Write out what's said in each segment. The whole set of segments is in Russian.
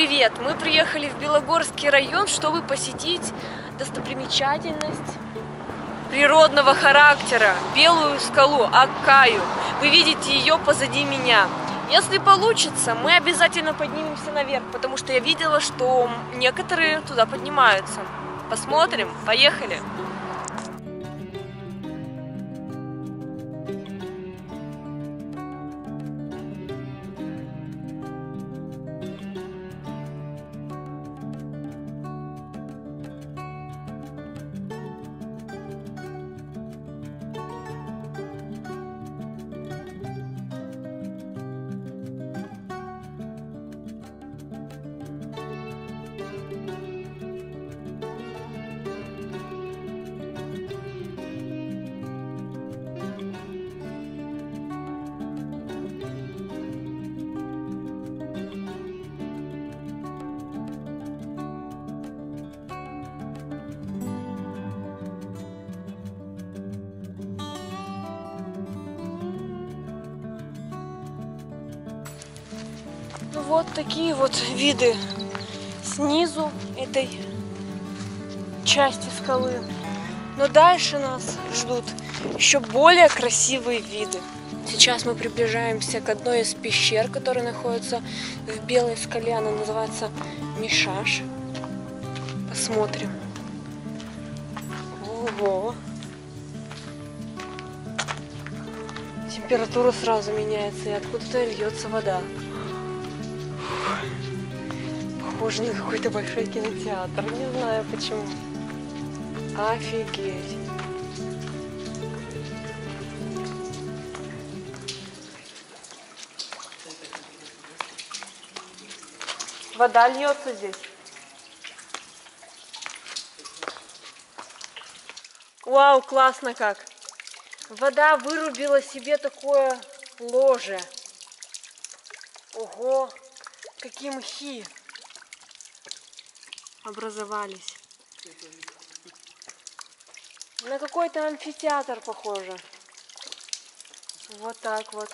Привет! Мы приехали в Белогорский район, чтобы посетить достопримечательность природного характера, Белую скалу Аккаю. Вы видите ее позади меня. Если получится, мы обязательно поднимемся наверх, потому что я видела, что некоторые туда поднимаются. Посмотрим, поехали! Вот такие вот виды снизу этой части скалы. Но дальше нас ждут еще более красивые виды. Сейчас мы приближаемся к одной из пещер, которая находится в Белой скале. Она называется Мишаш. Посмотрим. Ого! Температура сразу меняется, и откуда-то льется вода. Похоже на какой-то большой кинотеатр, не знаю почему. Офигеть! Вода льется здесь. Вау, классно как! Вода вырубила себе такое ложе. Ого! Какие мхи образовались. На какой-то амфитеатр похоже. Вот так вот.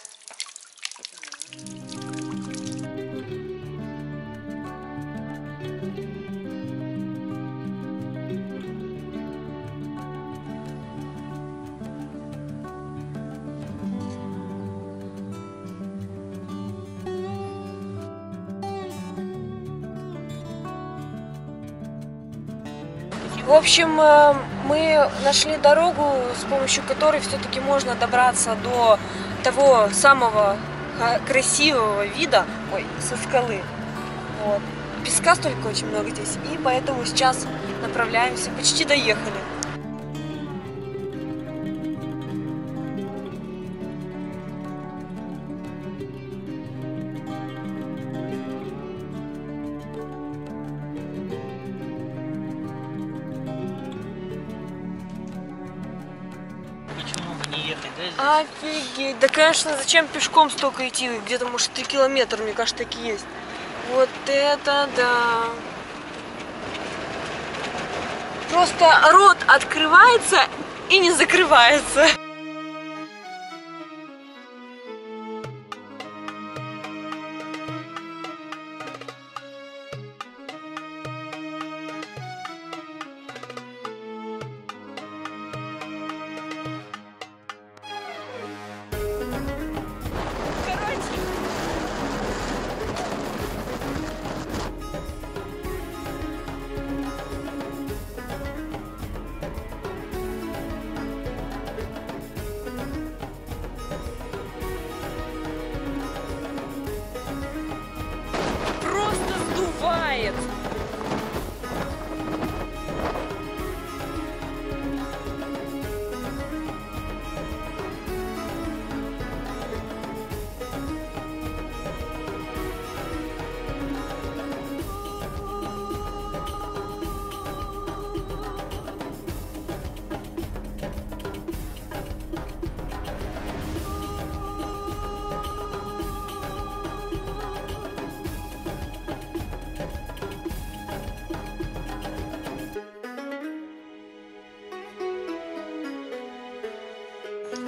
В общем, мы нашли дорогу, с помощью которой все-таки можно добраться до того самого красивого вида со скалы. Вот. Песка столько очень много здесь, и поэтому сейчас направляемся, почти доехали. Офигеть! Да, конечно, зачем пешком столько идти? Где-то, может, 3 километра, мне кажется, так и есть. Вот это да! Просто рот открывается и не закрывается.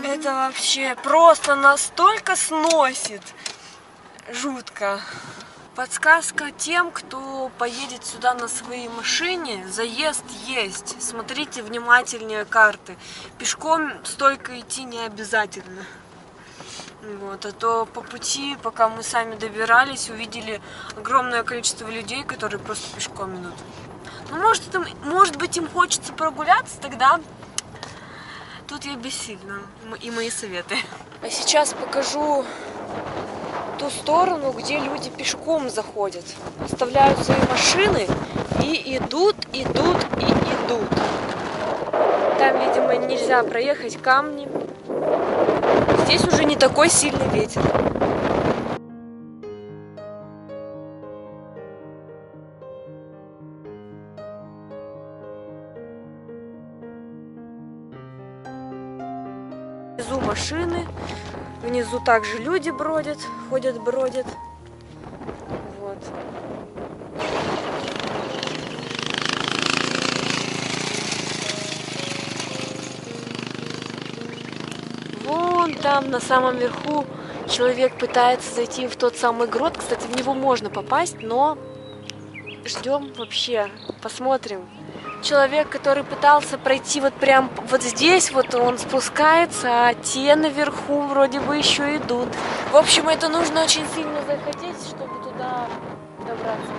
Это вообще просто настолько сносит. Жутко. Подсказка тем, кто поедет сюда на своей машине. Заезд есть. Смотрите внимательнее карты. Пешком столько идти не обязательно. Вот. А то по пути, пока мы сами добирались, увидели огромное количество людей, которые просто пешком идут. Ну, может быть, им хочется прогуляться, тогда тут я бессильна. И мои советы. А сейчас покажу ту сторону, где люди пешком заходят, оставляют свои машины и идут. Там, видимо, нельзя проехать, камни. Здесь уже не такой сильный ветер. Внизу машины. Внизу также люди бродят, ходят. Вот. Вон там, на самом верху, человек пытается зайти в тот самый грот. Кстати, в него можно попасть, но ждем вообще, посмотрим. Человек, который пытался пройти вот прям вот здесь, вот он спускается, а те наверху вроде бы еще идут. В общем, это нужно очень сильно захотеть, чтобы туда добраться.